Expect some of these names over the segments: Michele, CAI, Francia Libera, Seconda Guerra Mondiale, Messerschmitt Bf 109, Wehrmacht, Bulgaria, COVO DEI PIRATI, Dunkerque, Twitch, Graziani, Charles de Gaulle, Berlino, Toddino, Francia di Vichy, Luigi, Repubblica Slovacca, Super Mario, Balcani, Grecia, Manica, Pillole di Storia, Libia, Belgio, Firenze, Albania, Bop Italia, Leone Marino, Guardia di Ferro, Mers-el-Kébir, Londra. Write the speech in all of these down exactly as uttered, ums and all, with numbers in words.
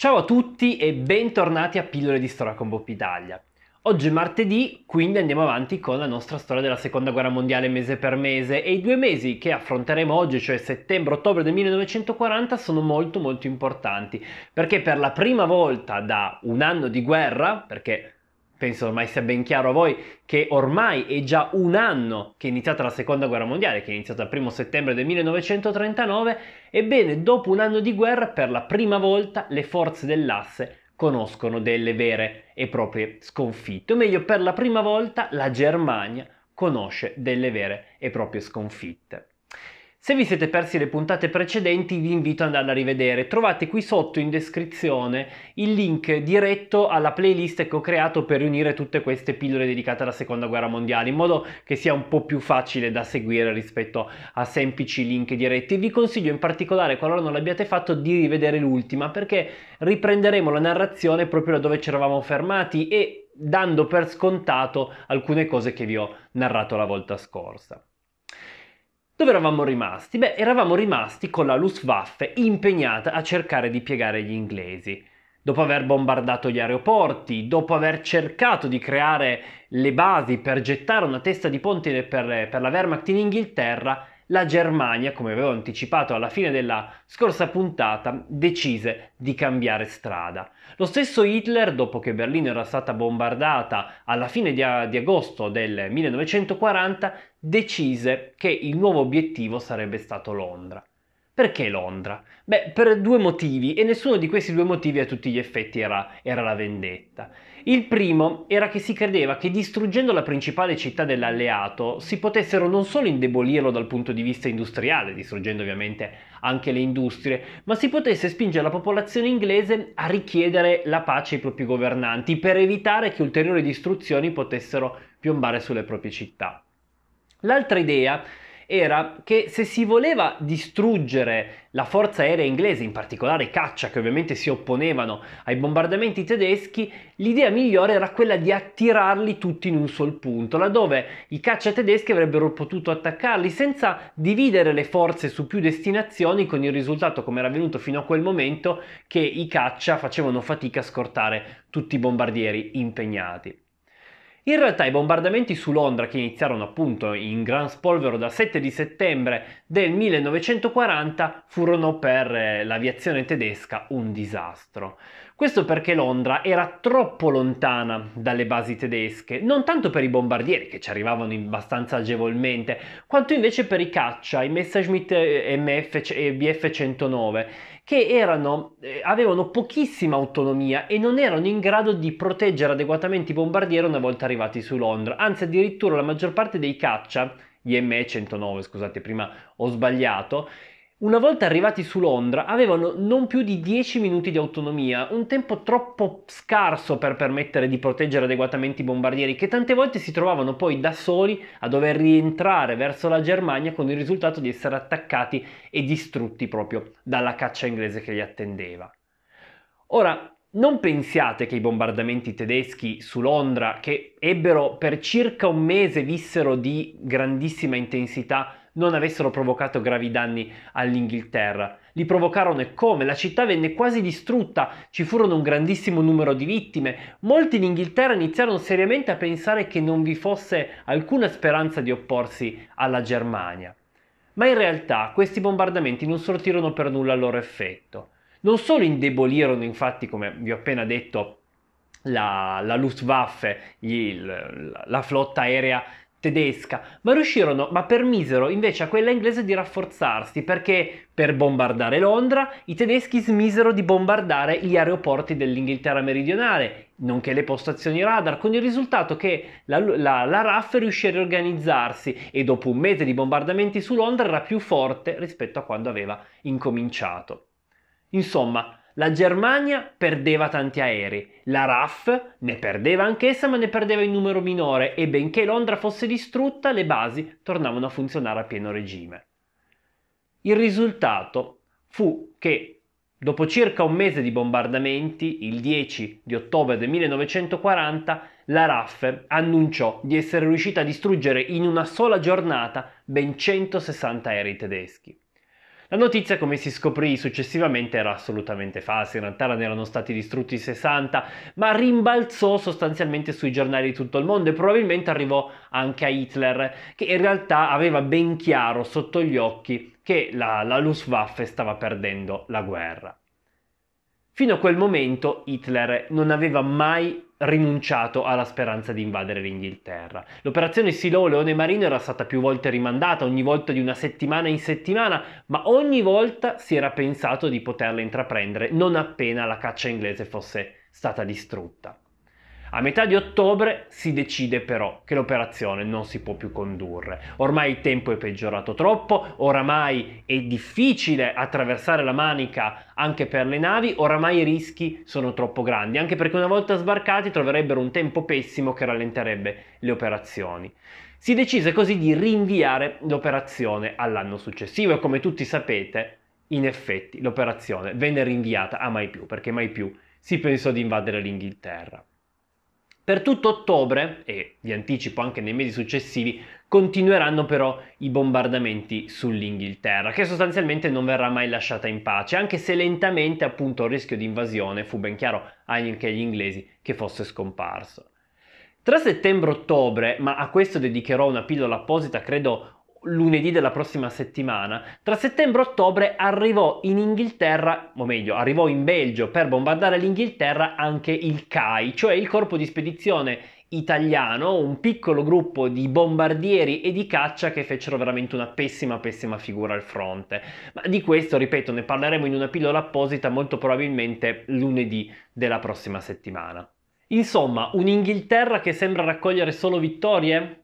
Ciao a tutti e bentornati a Pillole di Storia con Bop Italia. Oggi è martedì, quindi andiamo avanti con la nostra storia della Seconda Guerra Mondiale mese per mese, e i due mesi che affronteremo oggi, cioè settembre-ottobre del millenovecentoquaranta, sono molto molto importanti, perché per la prima volta da un anno di guerra, perché penso ormai sia ben chiaro a voi che ormai è già un anno che è iniziata la Seconda Guerra Mondiale, che è iniziata il primo settembre del millenovecentotrentanove, ebbene dopo un anno di guerra per la prima volta le forze dell'asse conoscono delle vere e proprie sconfitte, o meglio per la prima volta la Germania conosce delle vere e proprie sconfitte. Se vi siete persi le puntate precedenti vi invito ad andarle a rivedere, trovate qui sotto in descrizione il link diretto alla playlist che ho creato per riunire tutte queste pillole dedicate alla Seconda Guerra Mondiale, in modo che sia un po' più facile da seguire rispetto a semplici link diretti. Vi consiglio in particolare, qualora non l'abbiate fatto, di rivedere l'ultima, perché riprenderemo la narrazione proprio da dove ci eravamo fermati e dando per scontato alcune cose che vi ho narrato la volta scorsa. Dove eravamo rimasti? Beh, eravamo rimasti con la Luftwaffe impegnata a cercare di piegare gli inglesi. Dopo aver bombardato gli aeroporti, dopo aver cercato di creare le basi per gettare una testa di ponte per, per la Wehrmacht in Inghilterra, la Germania, come avevo anticipato alla fine della scorsa puntata, decise di cambiare strada. Lo stesso Hitler, dopo che Berlino era stata bombardata alla fine di, di agosto del millenovecentoquaranta, decise che il nuovo obiettivo sarebbe stato Londra. Perché Londra? Beh, per due motivi, e nessuno di questi due motivi a tutti gli effetti era, era la vendetta. Il primo era che si credeva che distruggendo la principale città dell'alleato si potessero non solo indebolirlo dal punto di vista industriale, distruggendo ovviamente anche le industrie, ma si potesse spingere la popolazione inglese a richiedere la pace ai propri governanti per evitare che ulteriori distruzioni potessero piombare sulle proprie città. L'altra idea era che se si voleva distruggere la forza aerea inglese, in particolare i caccia che ovviamente si opponevano ai bombardamenti tedeschi, l'idea migliore era quella di attirarli tutti in un sol punto, laddove i caccia tedeschi avrebbero potuto attaccarli senza dividere le forze su più destinazioni, con il risultato, come era avvenuto fino a quel momento, che i caccia facevano fatica a scortare tutti i bombardieri impegnati. In realtà i bombardamenti su Londra, che iniziarono appunto in gran spolvero dal sette di settembre del millenovecentoquaranta, furono per l'aviazione tedesca un disastro. Questo perché Londra era troppo lontana dalle basi tedesche, non tanto per i bombardieri, che ci arrivavano abbastanza agevolmente, quanto invece per i caccia, i Messerschmitt Bf centonove, che erano, avevano pochissima autonomia e non erano in grado di proteggere adeguatamente i bombardieri una volta arrivati su Londra. Anzi, addirittura la maggior parte dei caccia, gli M E centonove, scusate, prima ho sbagliato, una volta arrivati su Londra avevano non più di dieci minuti di autonomia, un tempo troppo scarso per permettere di proteggere adeguatamente i bombardieri, che tante volte si trovavano poi da soli a dover rientrare verso la Germania, con il risultato di essere attaccati e distrutti proprio dalla caccia inglese che li attendeva. Ora, non pensiate che i bombardamenti tedeschi su Londra, che ebbero per circa un mese, vissero di grandissima intensità, non avessero provocato gravi danni all'Inghilterra. Li provocarono e come? La città venne quasi distrutta, ci furono un grandissimo numero di vittime. Molti in Inghilterra iniziarono seriamente a pensare che non vi fosse alcuna speranza di opporsi alla Germania. Ma in realtà questi bombardamenti non sortirono per nulla il loro effetto. Non solo indebolirono, infatti, come vi ho appena detto, la, la Luftwaffe, gli, la, la flotta aerea tedesca, ma riuscirono, ma permisero invece a quella inglese di rafforzarsi, perché per bombardare Londra i tedeschi smisero di bombardare gli aeroporti dell'Inghilterra meridionale, nonché le postazioni radar, con il risultato che la, la, la R A F riuscì a riorganizzarsi e dopo un mese di bombardamenti su Londra era più forte rispetto a quando aveva incominciato. Insomma, la Germania perdeva tanti aerei, la R A F ne perdeva anch'essa, ma ne perdeva in numero minore, e benché Londra fosse distrutta, le basi tornavano a funzionare a pieno regime. Il risultato fu che, dopo circa un mese di bombardamenti, il dieci di ottobre del millenovecentoquaranta, la R A F annunciò di essere riuscita a distruggere in una sola giornata ben centosessanta aerei tedeschi. La notizia, come si scoprì successivamente, era assolutamente falsa. In realtà ne erano stati distrutti sessanta, ma rimbalzò sostanzialmente sui giornali di tutto il mondo e probabilmente arrivò anche a Hitler, che in realtà aveva ben chiaro sotto gli occhi che la, la Luftwaffe stava perdendo la guerra. Fino a quel momento Hitler non aveva mai rinunciato alla speranza di invadere l'Inghilterra. L'operazione Silò Leone Marino era stata più volte rimandata, ogni volta di una settimana in settimana, ma ogni volta si era pensato di poterla intraprendere non appena la caccia inglese fosse stata distrutta. A metà di ottobre si decide però che l'operazione non si può più condurre. Ormai il tempo è peggiorato troppo, oramai è difficile attraversare la Manica anche per le navi, oramai i rischi sono troppo grandi, anche perché una volta sbarcati troverebbero un tempo pessimo che rallenterebbe le operazioni. Si decise così di rinviare l'operazione all'anno successivo e, come tutti sapete, in effetti l'operazione venne rinviata a mai più, perché mai più si pensò di invadere l'Inghilterra. Per tutto ottobre, e vi anticipo anche nei mesi successivi, continueranno però i bombardamenti sull'Inghilterra, che sostanzialmente non verrà mai lasciata in pace, anche se lentamente appunto il rischio di invasione fu ben chiaro anche agli inglesi che fosse scomparso. Tra settembre-ottobre, ma a questo dedicherò una pillola apposita, credo lunedì della prossima settimana, tra settembre e ottobre arrivò in Inghilterra, o meglio, arrivò in Belgio per bombardare l'Inghilterra anche il C A I, cioè il corpo di spedizione italiano, un piccolo gruppo di bombardieri e di caccia che fecero veramente una pessima pessima figura al fronte. Ma di questo, ripeto, ne parleremo in una pillola apposita molto probabilmente lunedì della prossima settimana. Insomma, un'Inghilterra che sembra raccogliere solo vittorie?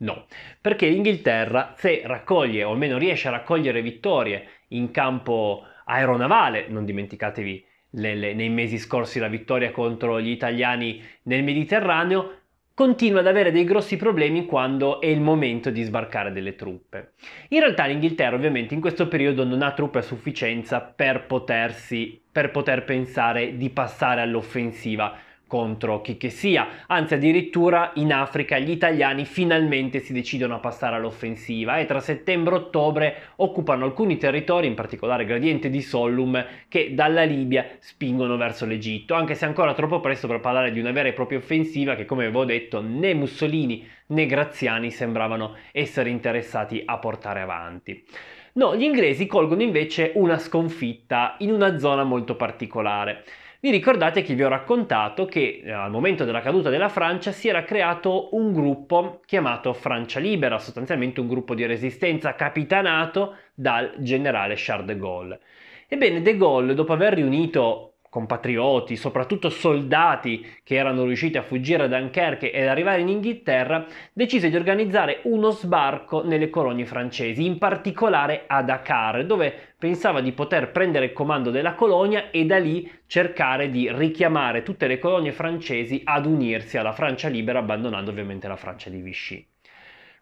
No, perché l'Inghilterra, se raccoglie o almeno riesce a raccogliere vittorie in campo aeronavale, non dimenticatevi le, le, nei mesi scorsi la vittoria contro gli italiani nel Mediterraneo, continua ad avere dei grossi problemi quando è il momento di sbarcare delle truppe. In realtà l'Inghilterra ovviamente in questo periodo non ha truppe a sufficienza per potersi, per poter pensare di passare all'offensiva contro chi che sia, anzi addirittura in Africa gli italiani finalmente si decidono a passare all'offensiva e tra settembre e ottobre occupano alcuni territori, in particolare Gradiente di Sollum, che dalla Libia spingono verso l'Egitto, anche se ancora troppo presto per parlare di una vera e propria offensiva che, come avevo detto, né Mussolini né Graziani sembravano essere interessati a portare avanti. No, gli inglesi colgono invece una sconfitta in una zona molto particolare. Vi ricordate che vi ho raccontato che eh, al momento della caduta della Francia si era creato un gruppo chiamato Francia Libera, sostanzialmente un gruppo di resistenza capitanato dal generale Charles de Gaulle. Ebbene, de Gaulle, dopo aver riunito compatrioti, soprattutto soldati che erano riusciti a fuggire da Dunkerque ed arrivare in Inghilterra, decise di organizzare uno sbarco nelle colonie francesi, in particolare a Dakar, dove pensava di poter prendere il comando della colonia e da lì cercare di richiamare tutte le colonie francesi ad unirsi alla Francia libera, abbandonando ovviamente la Francia di Vichy.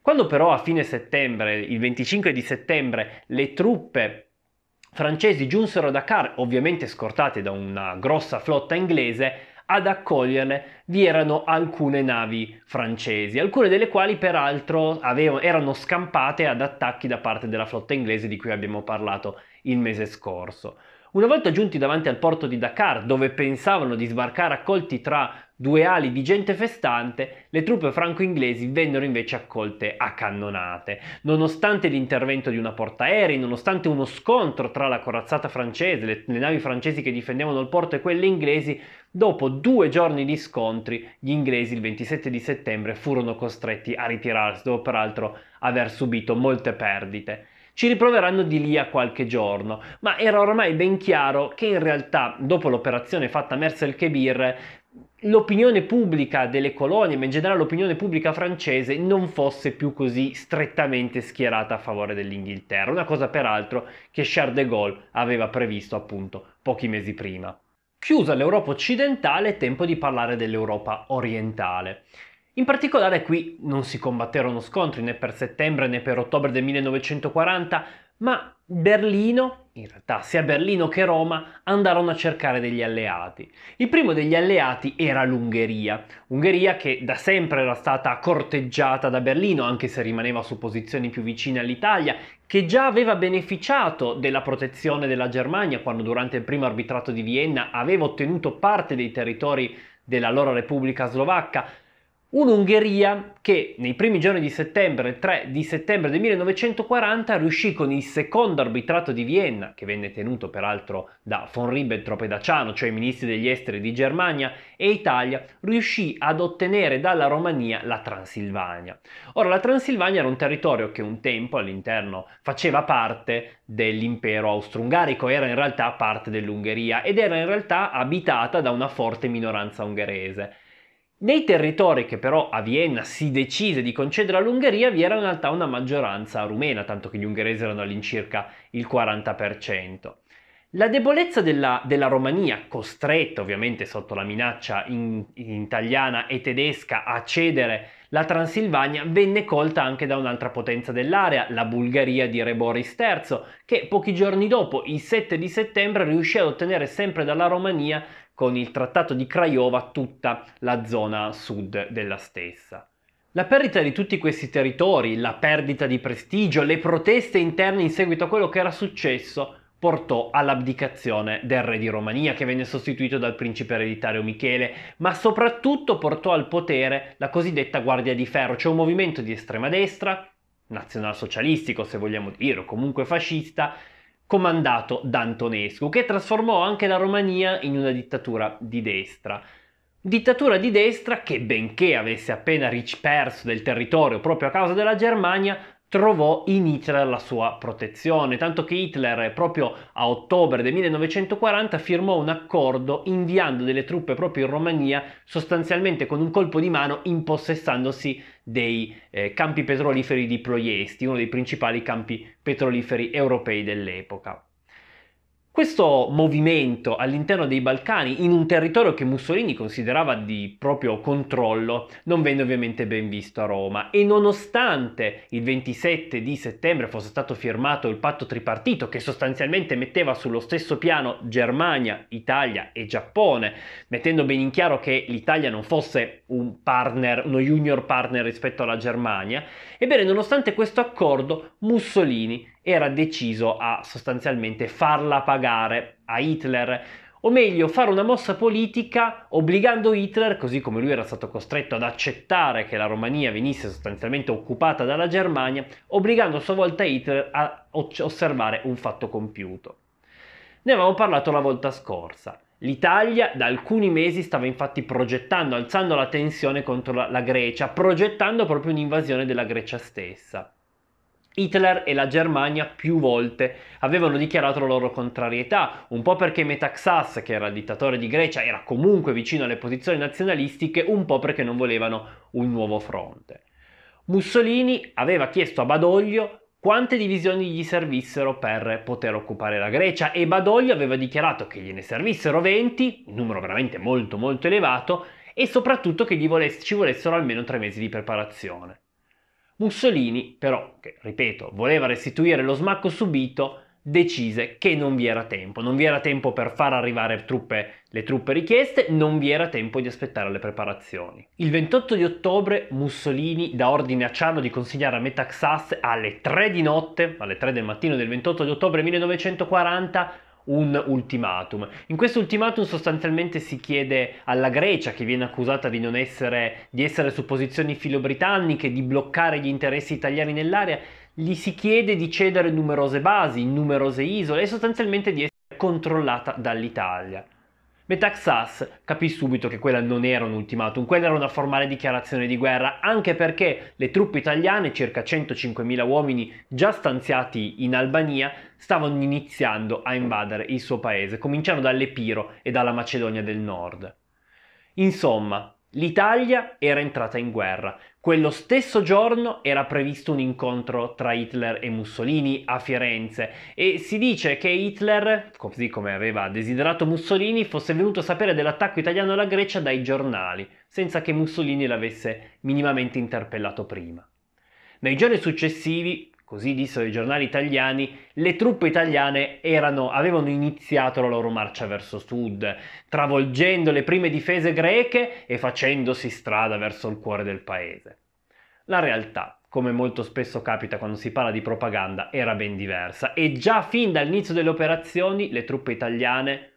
Quando però a fine settembre, il venticinque di settembre, le truppe francesi giunsero a Dakar, ovviamente scortate da una grossa flotta inglese, ad accoglierle vi erano alcune navi francesi, alcune delle quali peraltro avevano, erano scampate ad attacchi da parte della flotta inglese di cui abbiamo parlato il mese scorso. Una volta giunti davanti al porto di Dakar, dove pensavano di sbarcare accolti tra due ali di gente festante, le truppe franco-inglesi vennero invece accolte a cannonate. Nonostante l'intervento di una portaerei, nonostante uno scontro tra la corazzata francese, le, le navi francesi che difendevano il porto e quelle inglesi, dopo due giorni di scontri, gli inglesi il ventisette di settembre furono costretti a ritirarsi, dopo peraltro aver subito molte perdite. Ci riproveranno di lì a qualche giorno, ma era ormai ben chiaro che in realtà, dopo l'operazione fatta a Mers-el-Kébir, l'opinione pubblica delle colonie, ma in generale l'opinione pubblica francese, non fosse più così strettamente schierata a favore dell'Inghilterra, una cosa peraltro che Charles de Gaulle aveva previsto appunto pochi mesi prima. Chiusa l'Europa occidentale, è tempo di parlare dell'Europa orientale. In particolare qui non si combatterono scontri né per settembre né per ottobre del millenovecentoquaranta, ma Berlino, in realtà sia Berlino che Roma, andarono a cercare degli alleati. Il primo degli alleati era l'Ungheria, Ungheria che da sempre era stata corteggiata da Berlino, anche se rimaneva su posizioni più vicine all'Italia, che già aveva beneficiato della protezione della Germania quando durante il primo arbitrato di Vienna aveva ottenuto parte dei territori dell'allora Repubblica Slovacca. Un'Ungheria che nei primi giorni di settembre, il tre di settembre del millenovecentoquaranta, riuscì con il secondo arbitrato di Vienna, che venne tenuto peraltro da von Ribbentrop e da Ciano, cioè i ministri degli esteri di Germania e Italia, riuscì ad ottenere dalla Romania la Transilvania. Ora, la Transilvania era un territorio che un tempo all'interno faceva parte dell'impero austro-ungarico, era in realtà parte dell'Ungheria ed era in realtà abitata da una forte minoranza ungherese. Nei territori che però a Vienna si decise di concedere all'Ungheria vi era in realtà una maggioranza rumena, tanto che gli ungheresi erano all'incirca il quaranta per cento. La debolezza della, della Romania, costretta ovviamente sotto la minaccia in, in italiana e tedesca a cedere la Transilvania, venne colta anche da un'altra potenza dell'area, la Bulgaria di Re Boris terzo, che pochi giorni dopo, il sette di settembre, riuscì ad ottenere sempre dalla Romania con il Trattato di Craiova tutta la zona sud della stessa. La perdita di tutti questi territori, la perdita di prestigio, le proteste interne in seguito a quello che era successo portò all'abdicazione del re di Romania, che venne sostituito dal principe ereditario Michele, ma soprattutto portò al potere la cosiddetta Guardia di Ferro, cioè un movimento di estrema destra, nazionalsocialistico se vogliamo dire, o comunque fascista, comandato da Antonescu, che trasformò anche la Romania in una dittatura di destra. Dittatura di destra che, benché avesse appena disperso del territorio proprio a causa della Germania, trovò in Hitler la sua protezione, tanto che Hitler proprio a ottobre del millenovecentoquaranta firmò un accordo inviando delle truppe proprio in Romania, sostanzialmente con un colpo di mano impossessandosi dei eh, campi petroliferi di Ploiesti, uno dei principali campi petroliferi europei dell'epoca. Questo movimento all'interno dei Balcani, in un territorio che Mussolini considerava di proprio controllo, non venne ovviamente ben visto a Roma, e nonostante il ventisette di settembre fosse stato firmato il patto tripartito, che sostanzialmente metteva sullo stesso piano Germania, Italia e Giappone, mettendo ben in chiaro che l'Italia non fosse un partner, uno junior partner rispetto alla Germania, ebbene nonostante questo accordo Mussolini era deciso a sostanzialmente farla pagare a Hitler, o meglio fare una mossa politica obbligando Hitler, così come lui era stato costretto ad accettare che la Romania venisse sostanzialmente occupata dalla Germania, obbligando a sua volta Hitler a osservare un fatto compiuto. Ne avevamo parlato la volta scorsa. L'Italia da alcuni mesi stava infatti progettando, alzando la tensione contro la, la Grecia, progettando proprio un'invasione della Grecia stessa. Hitler e la Germania più volte avevano dichiarato la loro contrarietà, un po' perché Metaxas, che era il dittatore di Grecia, era comunque vicino alle posizioni nazionalistiche, un po' perché non volevano un nuovo fronte. Mussolini aveva chiesto a Badoglio quante divisioni gli servissero per poter occupare la Grecia e Badoglio aveva dichiarato che gliene servissero venti, un numero veramente molto molto elevato, e soprattutto che gli voless- ci volessero almeno tre mesi di preparazione. Mussolini però, che ripeto, voleva restituire lo smacco subito, decise che non vi era tempo, non vi era tempo per far arrivare truppe, le truppe richieste, non vi era tempo di aspettare le preparazioni. Il ventotto di ottobre Mussolini dà ordine a Ciano di consigliare a Metaxas alle tre di notte, alle tre del mattino del ventotto di ottobre millenovecentoquaranta, un ultimatum. In questo ultimatum sostanzialmente si chiede alla Grecia, che viene accusata di non essere, di essere su posizioni filo-britanniche, di bloccare gli interessi italiani nell'area, gli si chiede di cedere numerose basi, numerose isole e sostanzialmente di essere controllata dall'Italia. Metaxas capì subito che quella non era un ultimatum, quella era una formale dichiarazione di guerra, anche perché le truppe italiane, circa centocinquemila uomini già stanziati in Albania, stavano iniziando a invadere il suo paese, cominciando dall'Epiro e dalla Macedonia del Nord. Insomma, l'Italia era entrata in guerra. Quello stesso giorno era previsto un incontro tra Hitler e Mussolini a Firenze e si dice che Hitler, così come aveva desiderato Mussolini, fosse venuto a sapere dell'attacco italiano alla Grecia dai giornali, senza che Mussolini l'avesse minimamente interpellato prima. Nei giorni successivi così dissero i giornali italiani, le truppe italiane erano, avevano iniziato la loro marcia verso sud, travolgendo le prime difese greche e facendosi strada verso il cuore del paese. La realtà, come molto spesso capita quando si parla di propaganda, era ben diversa e già fin dall'inizio delle operazioni le truppe italiane,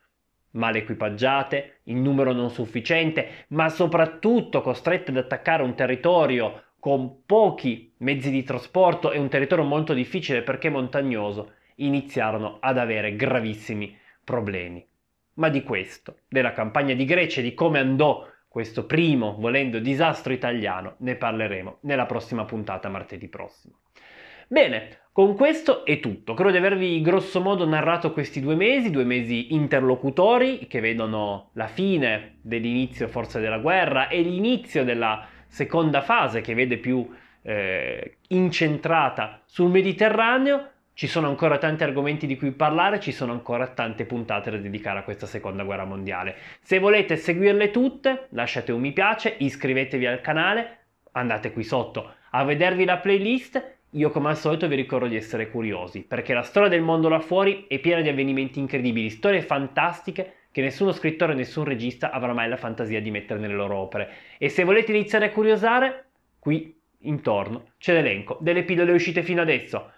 mal equipaggiate, in numero non sufficiente, ma soprattutto costrette ad attaccare un territorio con pochi mezzi di trasporto e un territorio molto difficile perché montagnoso, iniziarono ad avere gravissimi problemi. Ma di questo, della campagna di Grecia e di come andò questo primo, volendo, disastro italiano, ne parleremo nella prossima puntata, martedì prossimo. Bene, con questo è tutto. Credo di avervi grossomodo narrato questi due mesi, due mesi interlocutori che vedono la fine dell'inizio forse della guerra e l'inizio della seconda fase che vede più eh, incentrata sul Mediterraneo. Ci sono ancora tanti argomenti di cui parlare, ci sono ancora tante puntate da dedicare a questa seconda guerra mondiale. Se volete seguirle tutte, lasciate un mi piace, iscrivetevi al canale, andate qui sotto a vedervi la playlist. Io come al solito vi ricordo di essere curiosi, perché la storia del mondo là fuori è piena di avvenimenti incredibili, storie fantastiche che nessuno scrittore, nessun regista avrà mai la fantasia di mettere nelle loro opere. E se volete iniziare a curiosare, qui intorno c'è l'elenco delle pillole uscite fino adesso.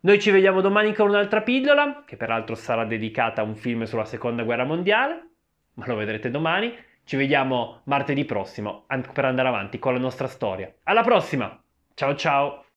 Noi ci vediamo domani con un'altra pillola, che peraltro sarà dedicata a un film sulla seconda guerra mondiale, ma lo vedrete domani. Ci vediamo martedì prossimo per andare avanti con la nostra storia. Alla prossima! Ciao ciao!